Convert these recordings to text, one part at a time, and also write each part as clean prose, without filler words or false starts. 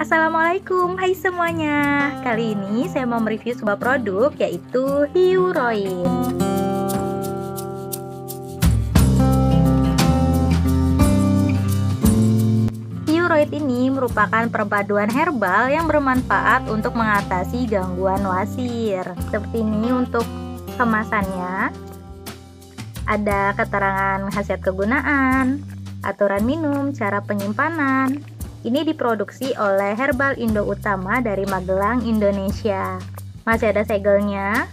Assalamualaikum, hai semuanya. Kali ini saya mau mereview sebuah produk yaitu Hyaluronin. Hyaluronin ini merupakan perpaduan herbal yang bermanfaat untuk mengatasi gangguan wasir. Seperti ini untuk kemasannya. Ada keterangan khasiat kegunaan, aturan minum, cara penyimpanan. Ini diproduksi oleh Herbal Indo Utama dari Magelang, Indonesia. Masih ada segelnya.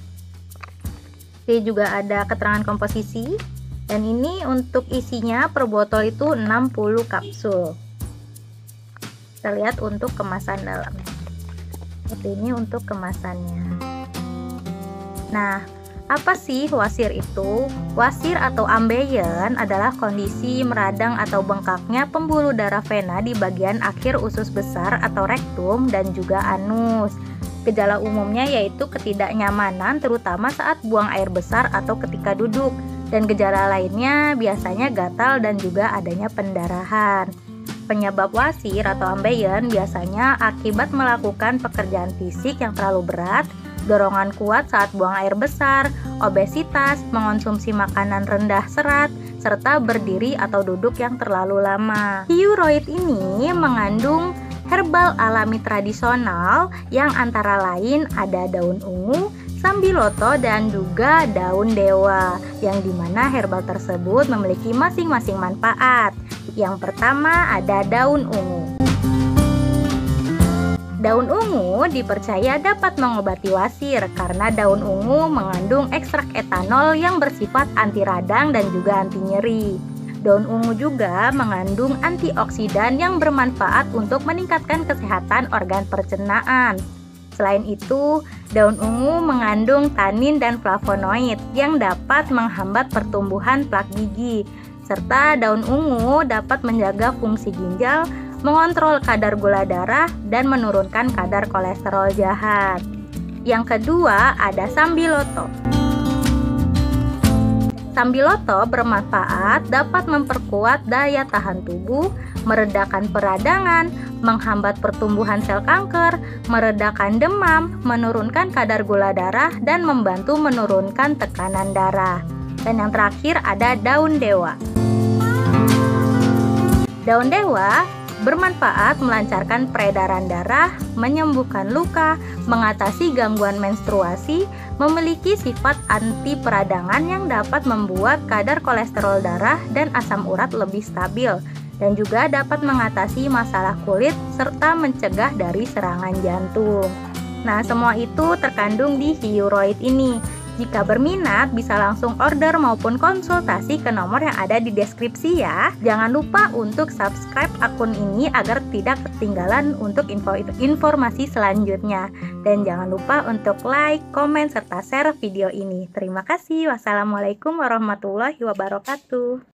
Ini juga ada keterangan komposisi. Dan ini untuk isinya per botol itu 60 kapsul. Kita lihat untuk kemasan dalamnya. Seperti ini untuk kemasannya. Nah, apa sih wasir itu? Wasir atau ambeien adalah kondisi meradang atau bengkaknya pembuluh darah vena di bagian akhir usus besar atau rektum dan juga anus. Gejala umumnya yaitu ketidaknyamanan terutama saat buang air besar atau ketika duduk. Dan gejala lainnya biasanya gatal dan juga adanya pendarahan. Penyebab wasir atau ambeien biasanya akibat melakukan pekerjaan fisik yang terlalu berat, dorongan kuat saat buang air besar, obesitas, mengonsumsi makanan rendah serat, serta berdiri atau duduk yang terlalu lama. Hyaluronin ini mengandung herbal alami tradisional yang antara lain ada daun ungu, sambiloto, dan juga daun dewa, yang dimana herbal tersebut memiliki masing-masing manfaat. Yang pertama ada daun ungu. Daun ungu dipercaya dapat mengobati wasir karena daun ungu mengandung ekstrak etanol yang bersifat anti radang dan juga anti nyeri. Daun ungu juga mengandung antioksidan yang bermanfaat untuk meningkatkan kesehatan organ pencernaan. Selain itu, daun ungu mengandung tanin dan flavonoid yang dapat menghambat pertumbuhan plak gigi. Serta daun ungu dapat menjaga fungsi ginjal, mengontrol kadar gula darah, dan menurunkan kadar kolesterol jahat. Yang kedua ada sambiloto. Sambiloto bermanfaat dapat memperkuat daya tahan tubuh, meredakan peradangan, menghambat pertumbuhan sel kanker, meredakan demam, menurunkan kadar gula darah, dan membantu menurunkan tekanan darah. Dan yang terakhir ada daun dewa. Daun dewa bermanfaat melancarkan peredaran darah, menyembuhkan luka, mengatasi gangguan menstruasi, memiliki sifat anti peradangan yang dapat membuat kadar kolesterol darah dan asam urat lebih stabil, dan juga dapat mengatasi masalah kulit serta mencegah dari serangan jantung. Nah, semua itu terkandung di Hyaluronin ini. Jika berminat, bisa langsung order maupun konsultasi ke nomor yang ada di deskripsi ya. Jangan lupa untuk subscribe akun ini agar tidak ketinggalan untuk informasi selanjutnya. Dan jangan lupa untuk like, komen, serta share video ini. Terima kasih. Wassalamualaikum warahmatullahi wabarakatuh.